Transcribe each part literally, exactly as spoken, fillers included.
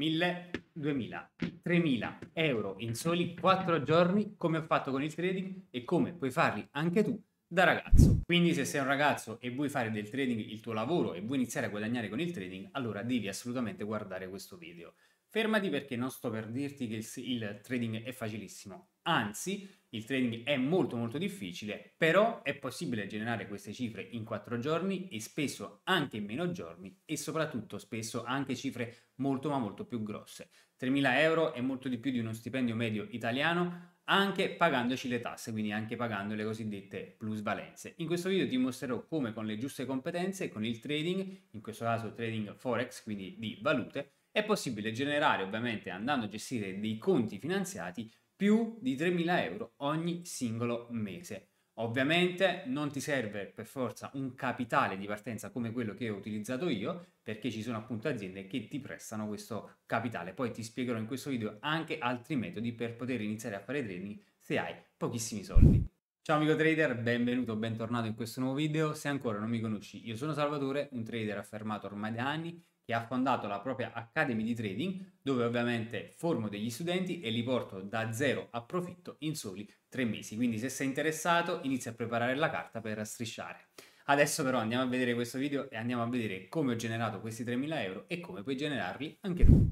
mille, duemila, tremila euro in soli quattro giorni, come ho fatto con il trading e come puoi farli anche tu da ragazzo. Quindi se sei un ragazzo e vuoi fare del trading il tuo lavoro e vuoi iniziare a guadagnare con il trading, allora devi assolutamente guardare questo video. Fermati, perché non sto per dirti che il, il trading è facilissimo, anzi il trading è molto molto difficile, però è possibile generare queste cifre in quattro giorni e spesso anche in meno giorni, e soprattutto spesso anche cifre molto ma molto più grosse. tremila euro è molto di più di uno stipendio medio italiano, anche pagandoci le tasse, quindi anche pagando le cosiddette plusvalenze. In questo video ti mostrerò come con le giuste competenze, con il trading, in questo caso trading forex, quindi di valute, è possibile generare, ovviamente andando a gestire dei conti finanziati, più di tremila euro ogni singolo mese. Ovviamente non ti serve per forza un capitale di partenza come quello che ho utilizzato io, perché ci sono appunto aziende che ti prestano questo capitale. Poi ti spiegherò in questo video anche altri metodi per poter iniziare a fare trading se hai pochissimi soldi. Ciao amico trader, benvenuto, bentornato in questo nuovo video. Se ancora non mi conosci, io sono Salvatore, un trader affermato ormai da anni, che ha fondato la propria Academy di Trading, dove ovviamente formo degli studenti e li porto da zero a profitto in soli tre mesi. Quindi se sei interessato, inizia a preparare la carta per strisciare. Adesso però andiamo a vedere questo video e andiamo a vedere come ho generato questi tremila euro e come puoi generarli anche tu.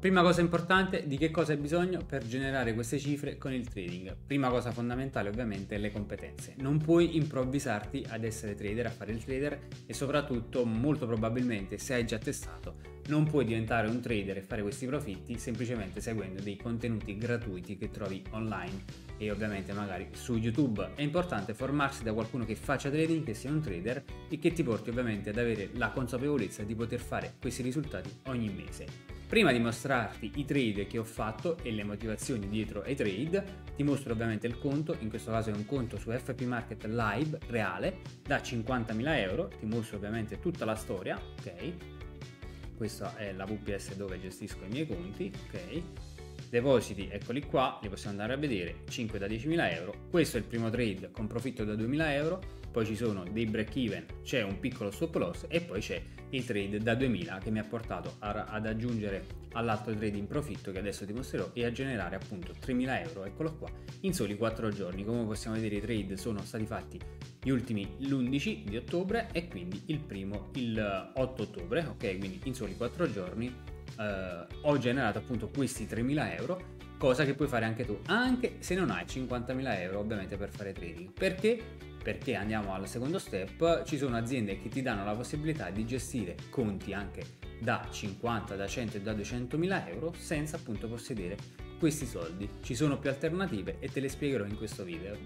Prima cosa importante, di che cosa hai bisogno per generare queste cifre con il trading? Prima cosa fondamentale ovviamente è le competenze. Non puoi improvvisarti ad essere trader, a fare il trader, e soprattutto molto probabilmente, se hai già testato, non puoi diventare un trader e fare questi profitti semplicemente seguendo dei contenuti gratuiti che trovi online e ovviamente magari su YouTube. È importante formarsi da qualcuno che faccia trading, che sia un trader e che ti porti ovviamente ad avere la consapevolezza di poter fare questi risultati ogni mese. Prima di mostrarti i trade che ho fatto e le motivazioni dietro ai trade, ti mostro ovviamente il conto. In questo caso è un conto su F P Market live, reale, da cinquantamila euro. Ti mostro ovviamente tutta la storia, ok? Questa è la V P S dove gestisco i miei conti, ok? Depositi, eccoli qua, li possiamo andare a vedere, cinque da diecimila euro. Questo è il primo trade con profitto da duemila euro, poi ci sono dei break even, c'è un piccolo stop loss e poi c'è il trade da duemila che mi ha portato a, ad aggiungere all'altro trade in profitto che adesso ti mostrerò e a generare appunto tremila euro, eccolo qua, in soli quattro giorni. Come possiamo vedere i trade sono stati fatti gli ultimi l'undici di ottobre e quindi il primo il otto ottobre, ok? Quindi in soli quattro giorni eh, ho generato appunto questi tremila euro, cosa che puoi fare anche tu, anche se non hai cinquantamila euro ovviamente per fare trading. Perché? Perché andiamo al secondo step, ci sono aziende che ti danno la possibilità di gestire conti anche da cinquanta, da cento e da duecentomila euro senza appunto possedere questi soldi. Ci sono più alternative e te le spiegherò in questo video.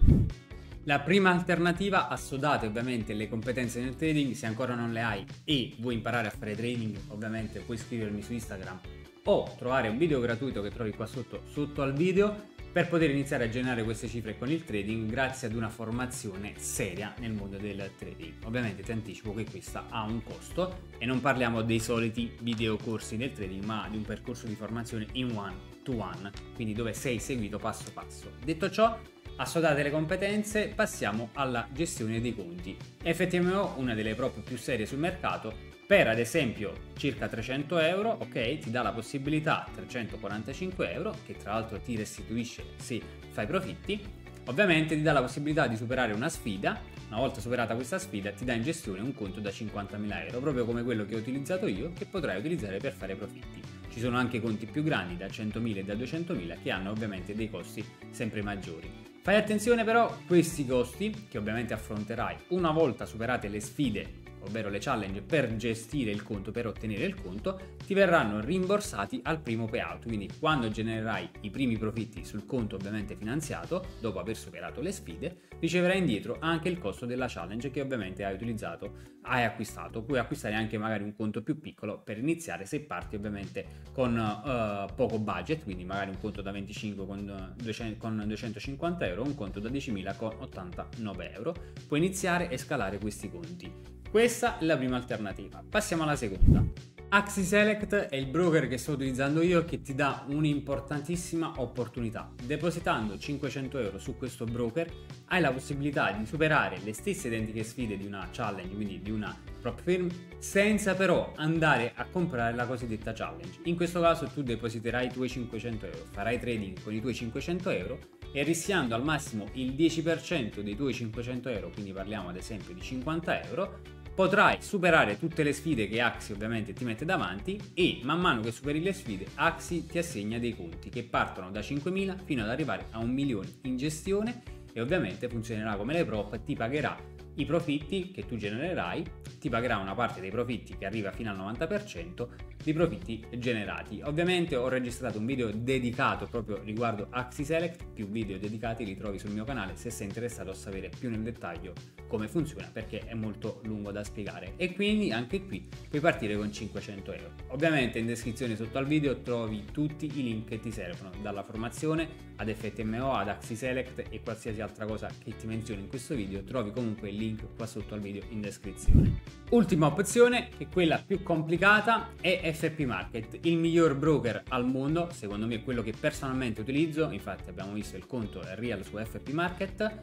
La prima alternativa, assodate ovviamente le competenze nel trading. Se ancora non le hai e vuoi imparare a fare trading, ovviamente puoi iscrivermi su Instagram o trovare un video gratuito che trovi qua sotto, sotto al video, per poter iniziare a generare queste cifre con il trading grazie ad una formazione seria nel mondo del trading. Ovviamente ti anticipo che questa ha un costo e non parliamo dei soliti videocorsi del trading, ma di un percorso di formazione in one to one, quindi dove sei seguito passo passo. Detto ciò, assodate le competenze, passiamo alla gestione dei conti. F T M O, una delle prop più serie sul mercato, per ad esempio circa trecento euro, ok, ti dà la possibilità trecentoquarantacinque euro, che tra l'altro ti restituisce se fai profitti. Ovviamente ti dà la possibilità di superare una sfida, una volta superata questa sfida ti dà in gestione un conto da cinquantamila euro, proprio come quello che ho utilizzato io, che potrai utilizzare per fare profitti. Ci sono anche conti più grandi da centomila e da duecentomila che hanno ovviamente dei costi sempre maggiori. Fai attenzione però, questi costi che ovviamente affronterai una volta superate le sfide, ovvero le challenge per gestire il conto, per ottenere il conto, ti verranno rimborsati al primo payout. Quindi quando genererai i primi profitti sul conto ovviamente finanziato, dopo aver superato le sfide, riceverai indietro anche il costo della challenge che ovviamente hai utilizzato, hai acquistato. Puoi acquistare anche magari un conto più piccolo per iniziare, se parti ovviamente con uh, poco budget, quindi magari un conto da venticinque con, uh, duecento, con duecentocinquanta euro, un conto da diecimila con ottantanove euro. Puoi iniziare e scalare questi conti. Questa è la prima alternativa. Passiamo alla seconda. AxiSelect è il broker che sto utilizzando io, che ti dà un'importantissima opportunità. Depositando cinquecento euro su questo broker hai la possibilità di superare le stesse identiche sfide di una challenge, quindi di una prop firm, senza però andare a comprare la cosiddetta challenge. In questo caso tu depositerai i tuoi cinquecento euro, farai trading con i tuoi cinquecento euro e, rischiando al massimo il dieci per cento dei tuoi cinquecento euro, quindi parliamo ad esempio di cinquanta euro, potrai superare tutte le sfide che Axi ovviamente ti mette davanti, e man mano che superi le sfide Axi ti assegna dei conti che partono da cinquemila fino ad arrivare a un milione in gestione, e ovviamente funzionerà come le prop, ti pagherà i profitti che tu genererai, ti pagherà una parte dei profitti che arriva fino al novanta per cento dei profitti generati. Ovviamente ho registrato un video dedicato proprio riguardo AxiSelect, più video dedicati li trovi sul mio canale se sei interessato a sapere più nel dettaglio come funziona, perché è molto lungo da spiegare, e quindi anche qui puoi partire con cinquecento euro. Ovviamente in descrizione sotto al video trovi tutti i link che ti servono, dalla formazione ad F T M O, ad AxiSelect e qualsiasi altra cosa che ti menziono in questo video, trovi comunque il link qua sotto al video in descrizione. Ultima opzione, che è quella più complicata, è F P Market, il miglior broker al mondo, secondo me è quello che personalmente utilizzo, infatti abbiamo visto il conto real su F P Market.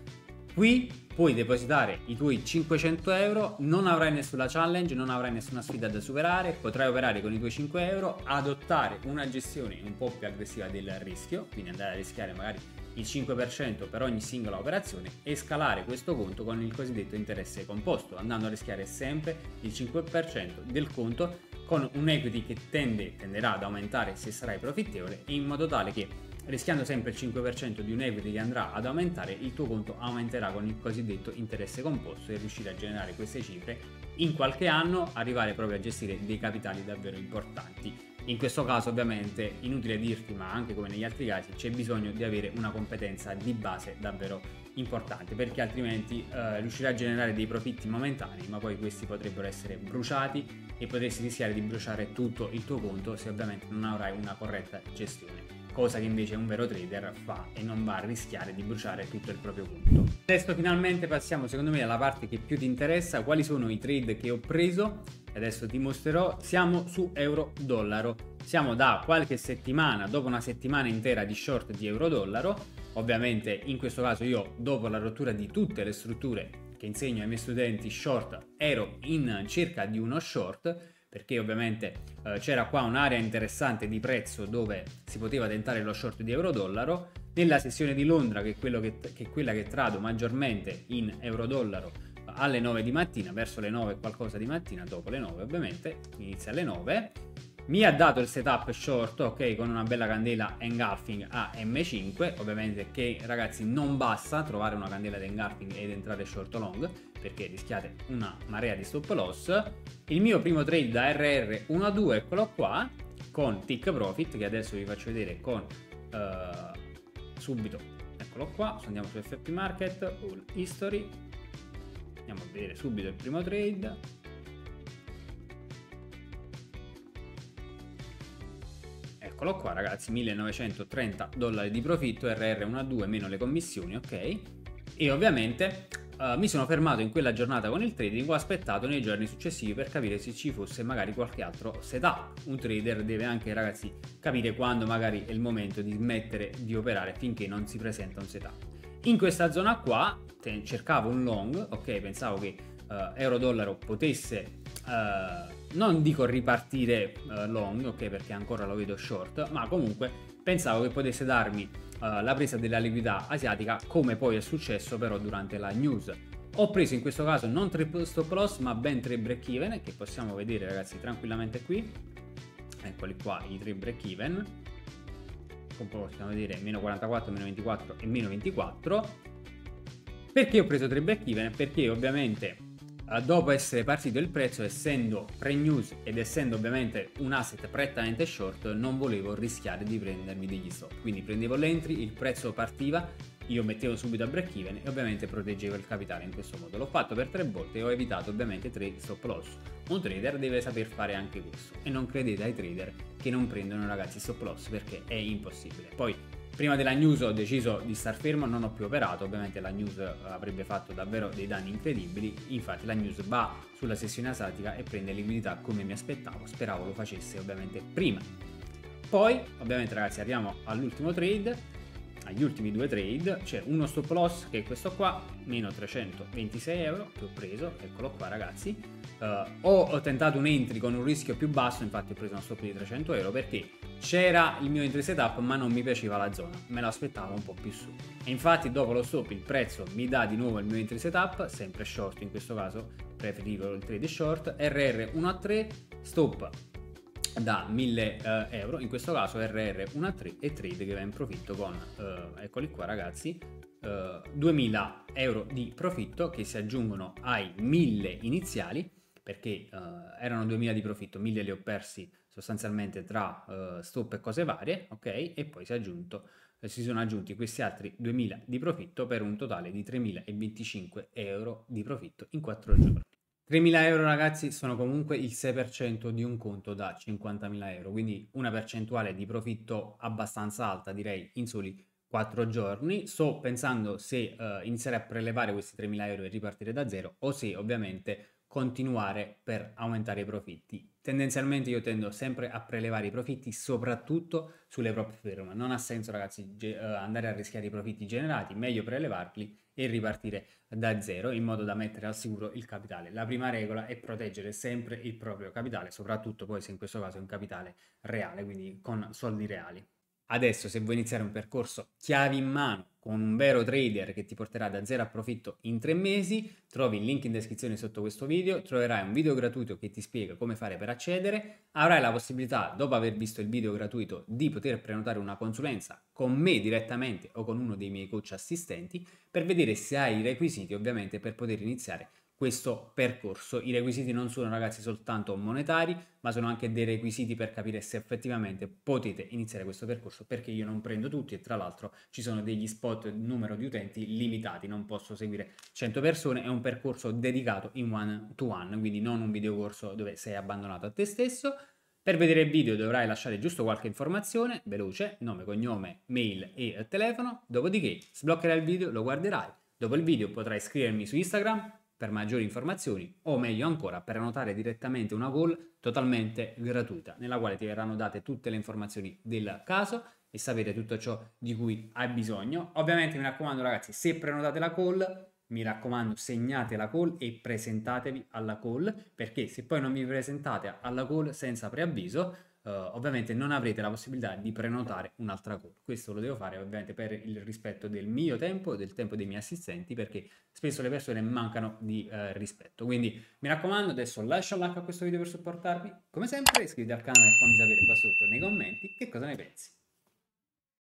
Qui puoi depositare i tuoi cinquecento euro, non avrai nessuna challenge, non avrai nessuna sfida da superare, potrai operare con i tuoi cinque euro, adottare una gestione un po' più aggressiva del rischio, quindi andare a rischiare magari il cinque per cento per ogni singola operazione e scalare questo conto con il cosiddetto interesse composto, andando a rischiare sempre il cinque per cento del conto, con un equity che tende, tenderà ad aumentare se sarai profittevole, in modo tale che, rischiando sempre il cinque per cento di un equity che andrà ad aumentare, il tuo conto aumenterà con il cosiddetto interesse composto, e riuscire a generare queste cifre in qualche anno, arrivare proprio a gestire dei capitali davvero importanti. In questo caso ovviamente, inutile dirti, ma anche come negli altri casi, c'è bisogno di avere una competenza di base davvero importante, perché altrimenti eh, riuscirai a generare dei profitti momentanei, ma poi questi potrebbero essere bruciati e potresti rischiare di bruciare tutto il tuo conto se ovviamente non avrai una corretta gestione, cosa che invece un vero trader fa e non va a rischiare di bruciare tutto il proprio conto. Adesso finalmente passiamo, secondo me, alla parte che più ti interessa, quali sono i trade che ho preso. Adesso ti mostrerò. Siamo su euro-dollaro. Siamo da qualche settimana, dopo una settimana intera di short di euro-dollaro. Ovviamente in questo caso io, dopo la rottura di tutte le strutture che insegno ai miei studenti short, ero in cerca di uno short, perché ovviamente eh, c'era qua un'area interessante di prezzo dove si poteva tentare lo short di euro-dollaro. Nella sessione di Londra, che è, quello che, che è quella che trado maggiormente in euro-dollaro, alle nove di mattina, verso le nove qualcosa di mattina, dopo le nove ovviamente, inizia alle nove, mi ha dato il setup short, ok, con una bella candela engulfing a M cinque, ovviamente che, ragazzi, non basta trovare una candela di engulfing ed entrare short long, perché rischiate una marea di stop loss. Il mio primo trade da erre erre uno a due, eccolo qua, con tick profit, che adesso vi faccio vedere con uh, subito, eccolo qua. Andiamo su F P Market, all history, andiamo a vedere subito il primo trade. Eccolo qua, ragazzi, millenovecentotrenta dollari di profitto, erre erre uno a due meno le commissioni, ok, e ovviamente Uh, mi sono fermato in quella giornata con il trading, ho aspettato nei giorni successivi per capire se ci fosse magari qualche altro setup. Un trader deve anche, ragazzi, capire quando magari è il momento di smettere di operare finché non si presenta un setup. In questa zona qua cercavo un long, ok, pensavo che uh, euro-dollaro potesse, uh, non dico ripartire uh, long, ok, perché ancora lo vedo short, ma comunque pensavo che potesse darmi Uh, la presa della liquidità asiatica, come poi è successo però durante la news. Ho preso in questo caso non tre stop loss, ma ben tre break even, che possiamo vedere, ragazzi, tranquillamente qui. Eccoli qua i tre break even, come possiamo vedere, meno quarantaquattro, meno ventiquattro e meno ventiquattro. Perché ho preso tre break even? Perché ovviamente uh, dopo essere partito il prezzo, essendo pre-news ed essendo ovviamente un asset prettamente short, non volevo rischiare di prendermi degli stop, quindi prendevo l'entry, il prezzo partiva, io mettevo subito a break even e ovviamente proteggevo il capitale in questo modo. L'ho fatto per tre volte e ho evitato ovviamente tre stop loss. Un trader deve saper fare anche questo, e non credete ai trader che non prendono, ragazzi, stop loss, perché è impossibile. Poi Prima della news ho deciso di star fermo, non ho più operato, ovviamente la news avrebbe fatto davvero dei danni incredibili, infatti la news va sulla sessione asiatica e prende liquidità come mi aspettavo, speravo lo facesse ovviamente prima. Poi ovviamente ragazzi arriviamo all'ultimo trade, agli ultimi due trade, c'è uno stop loss che è questo qua, meno trecentoventisei euro che ho preso, eccolo qua ragazzi. Uh, ho, ho tentato un entry con un rischio più basso, infatti ho preso uno stop di trecento euro perché c'era il mio entry setup ma non mi piaceva la zona, me lo aspettavo un po' più su, e infatti dopo lo stop il prezzo mi dà di nuovo il mio entry setup, sempre short in questo caso, preferivo il trade short, erre erre uno a tre, stop da mille euro, in questo caso erre erre uno a tre e trade che va in profitto con, uh, eccoli qua ragazzi, uh, duemila euro di profitto che si aggiungono ai mille iniziali, perché uh, erano duemila di profitto, mille li ho persi sostanzialmente tra uh, stop e cose varie, ok? E poi si, è aggiunto, eh, si sono aggiunti questi altri duemila di profitto per un totale di tremila venticinque euro di profitto in quattro giorni. tremila euro ragazzi sono comunque il sei per cento di un conto da cinquantamila euro, quindi una percentuale di profitto abbastanza alta, direi in soli quattro giorni. Sto pensando se eh, iniziare a prelevare questi tremila euro e ripartire da zero o se ovviamente continuare per aumentare i profitti. Tendenzialmente io tendo sempre a prelevare i profitti soprattutto sulle prop firm, non ha senso ragazzi andare a rischiare i profitti generati, meglio prelevarli e ripartire da zero in modo da mettere al sicuro il capitale. La prima regola è proteggere sempre il proprio capitale, soprattutto poi se in questo caso è un capitale reale, quindi con soldi reali. Adesso se vuoi iniziare un percorso chiavi in mano con un vero trader che ti porterà da zero a profitto in tre mesi, trovi il link in descrizione sotto questo video, troverai un video gratuito che ti spiega come fare per accedere, avrai la possibilità dopo aver visto il video gratuito di poter prenotare una consulenza con me direttamente o con uno dei miei coach assistenti per vedere se hai i requisiti ovviamente per poter iniziare questo percorso. I requisiti non sono ragazzi soltanto monetari, ma sono anche dei requisiti per capire se effettivamente potete iniziare questo percorso, perché io non prendo tutti e tra l'altro ci sono degli spot, numero di utenti limitati, non posso seguire cento persone, è un percorso dedicato in one to one, quindi non un videocorso dove sei abbandonato a te stesso. Per vedere il video dovrai lasciare giusto qualche informazione veloce, nome, cognome, mail e telefono, dopodiché sbloccherai il video, lo guarderai, dopo il video potrai iscrivermi su Instagram per maggiori informazioni o meglio ancora per prenotare direttamente una call totalmente gratuita nella quale ti verranno date tutte le informazioni del caso e sapere tutto ciò di cui hai bisogno. Ovviamente mi raccomando ragazzi, se prenotate la call, mi raccomando segnate la call e presentatevi alla call, perché se poi non vi presentate alla call senza preavviso eh, ovviamente non avrete la possibilità di prenotare un'altra call. Questo lo devo fare ovviamente per il rispetto del mio tempo e del tempo dei miei assistenti, perché spesso le persone mancano di eh, rispetto. Quindi mi raccomando, adesso lascia un like a questo video per supportarmi come sempre, iscriviti al canale e fammi sapere qua sotto nei commenti che cosa ne pensi.